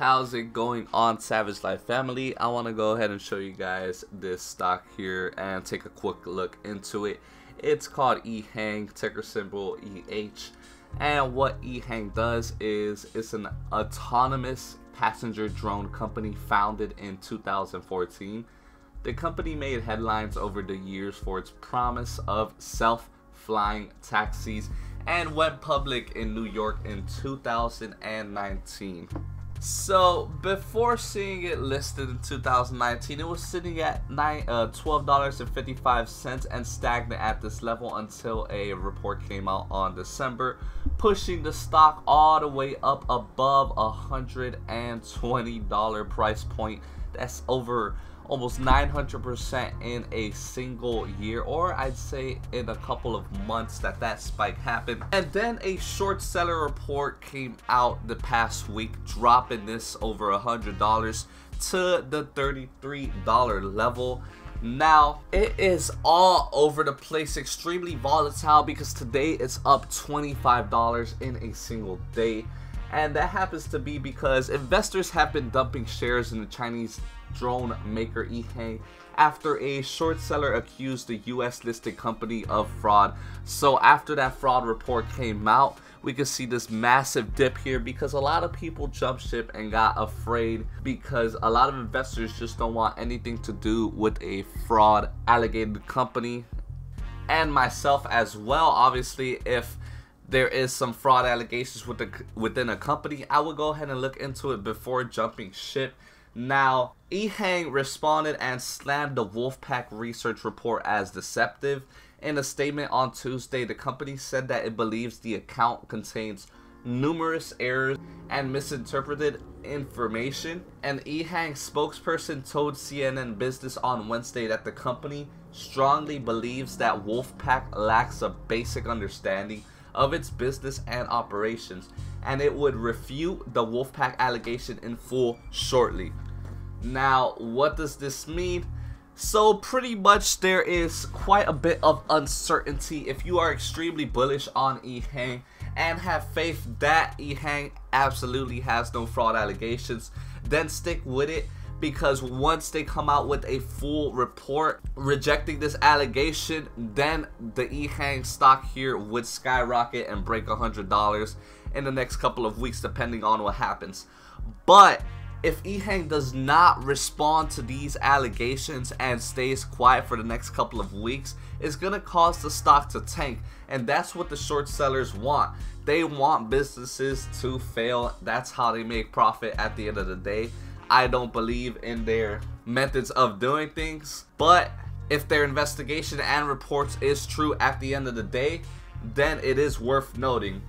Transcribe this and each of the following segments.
How's it going on, Savage Life family? I want to go ahead and show you guys this stock here and take a quick look into it. It's called EHang, ticker symbol EH, and what EHang does is it's an autonomous passenger drone company founded in 2014. The company made headlines over the years for its promise of self-flying taxis and went public in New York in 2019. So before seeing it listed in 2019, it was sitting at $12.55 and stagnant at this level until a report came out on December, pushing the stock all the way up above $120 price point. That's over almost 900% in a single year, or I'd say in a couple of months that spike happened. And then a short seller report came out the past week, dropping this over $100 to the $33 level. Now it is all over the place, extremely volatile, because today it's up $25 in a single day. And that happens to be because investors have been dumping shares in the Chinese drone maker EHang after a short seller accused the US listed company of fraud. So after that fraud report came out, we could see this massive dip here because a lot of people jumped ship and got afraid, because a lot of investors just don't want anything to do with a fraud alleged company, and myself as well. Obviously, if there is some fraud allegations within a company, I would go ahead and look into it before jumping ship. Now, EHang responded and slammed the Wolfpack research report as deceptive. In a statement on Tuesday, the company said that it believes the account contains numerous errors and misinterpreted information. An EHang spokesperson told CNN Business on Wednesday that the company strongly believes that Wolfpack lacks a basic understanding of its business and operations, and it would refute the Wolfpack allegation in full shortly. Now, what does this mean? So pretty much there is quite a bit of uncertainty. If you are extremely bullish on EHang and have faith that EHang absolutely has no fraud allegations, then stick with it, because once they come out with a full report rejecting this allegation, then the EHang stock here would skyrocket and break $100 in the next couple of weeks, depending on what happens. But if EHang does not respond to these allegations and stays quiet for the next couple of weeks, it's gonna cause the stock to tank, and that's what the short sellers want. They want businesses to fail. That's how they make profit at the end of the day. I don't believe in their methods of doing things, but if their investigation and reports is true at the end of the day, then it is worth noting.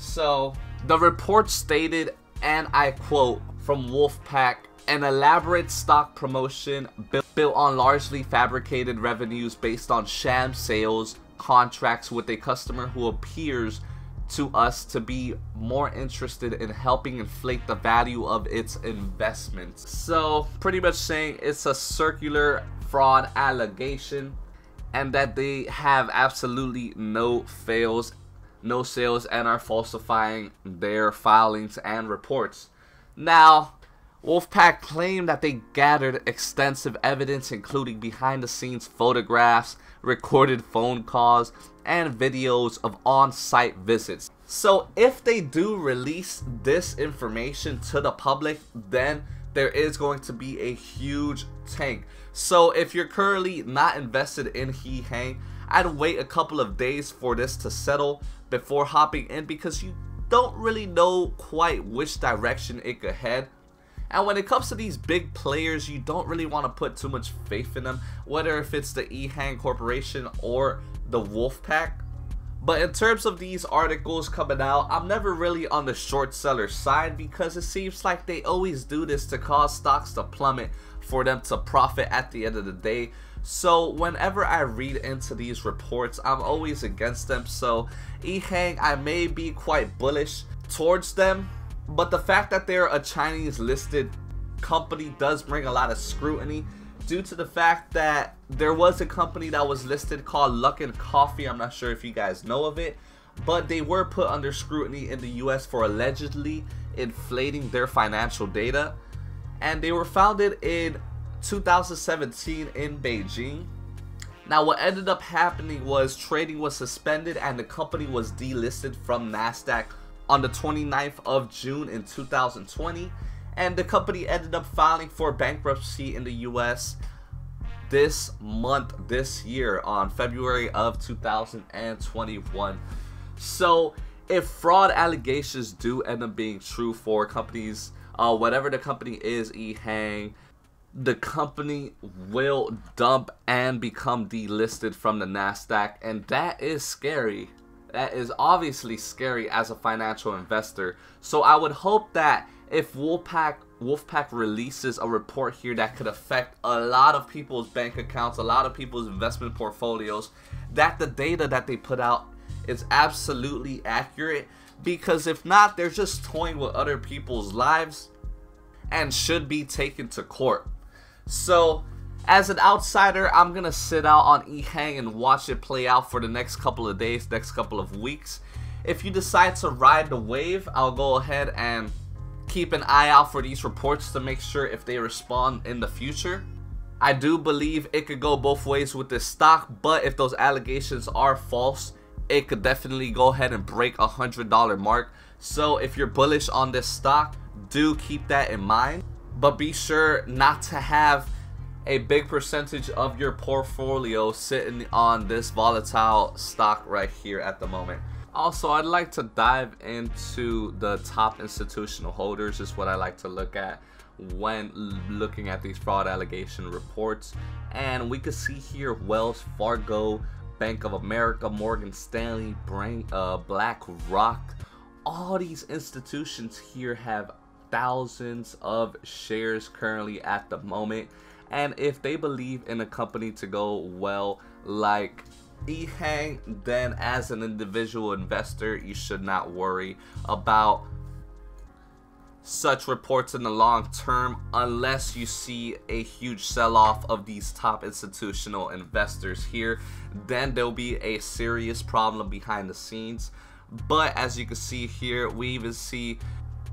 So the report stated, and I quote from Wolfpack, "An elaborate stock promotion built on largely fabricated revenues based on sham sales contracts with a customer who appears to us to be more interested in helping inflate the value of its investment." So pretty much saying it's a circular fraud allegation, and that they have absolutely no sales and are falsifying their filings and reports. Now, Wolfpack claimed that they gathered extensive evidence, including behind-the-scenes photographs, recorded phone calls, and videos of on-site visits. So if they do release this information to the public, then there is going to be a huge tank. So if you're currently not invested in EHang, I'd wait a couple of days for this to settle before hopping in, because you don't really know quite which direction it could head. And when it comes to these big players, you don't really want to put too much faith in them, whether if it's the EHang Corporation or the Wolfpack. But in terms of these articles coming out, I'm never really on the short seller side, because it seems like they always do this to cause stocks to plummet for them to profit at the end of the day. So whenever I read into these reports, I'm always against them. So EHang, I may be quite bullish towards them, but the fact that they're a Chinese listed company does bring a lot of scrutiny, due to the fact that there was a company that was listed called Luckin Coffee. I'm not sure if you guys know of it, but they were put under scrutiny in the US for allegedly inflating their financial data, and they were founded in 2017 in Beijing. Now, what ended up happening was trading was suspended and the company was delisted from NASDAQ on the 29th of June in 2020, and the company ended up filing for bankruptcy in the US this month, this year, on February of 2021. So if fraud allegations do end up being true for companies, whatever the company is, EHang, the company will dump and become delisted from the NASDAQ, and that is scary. That is obviously scary as a financial investor. So I would hope that if Wolfpack releases a report here that could affect a lot of people's bank accounts, a lot of people's investment portfolios, that the data that they put out is absolutely accurate, because if not, they're just toying with other people's lives and should be taken to court. So as an outsider, I'm gonna sit out on EHang and watch it play out for the next couple of days, next couple of weeks. If you decide to ride the wave, I'll go ahead and keep an eye out for these reports to make sure if they respond in the future. I do believe it could go both ways with this stock, but if those allegations are false, it could definitely go ahead and break a $100 mark. So if you're bullish on this stock, do keep that in mind, but be sure not to have a big percentage of your portfolio sitting on this volatile stock right here at the moment. Also, I'd like to dive into the top institutional holders. Is what I like to look at when looking at these fraud allegation reports, and we could see here Wells Fargo, Bank of America, Morgan Stanley, BlackRock. All these institutions here have thousands of shares currently at the moment, and if they believe in a company to go well like EHang, then as an individual investor you should not worry about such reports in the long term unless you see a huge sell-off of these top institutional investors here. Then there'll be a serious problem behind the scenes. But as you can see here, we even see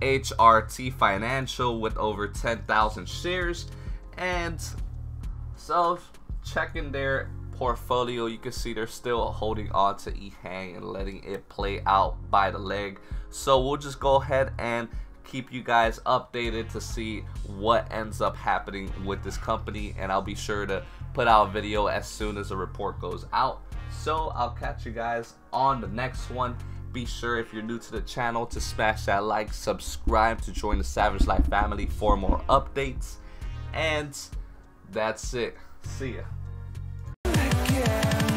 HRT Financial with over 10,000 shares, and so checking their portfolio, you can see they're still holding on to EHang and letting it play out by the leg. So we'll just go ahead and keep you guys updated to see what ends up happening with this company, and I'll be sure to put out a video as soon as a report goes out. So I'll catch you guys on the next one. Be sure, if you're new to the channel, to smash that like, subscribe to join the Savage Life family for more updates, and that's it. See ya.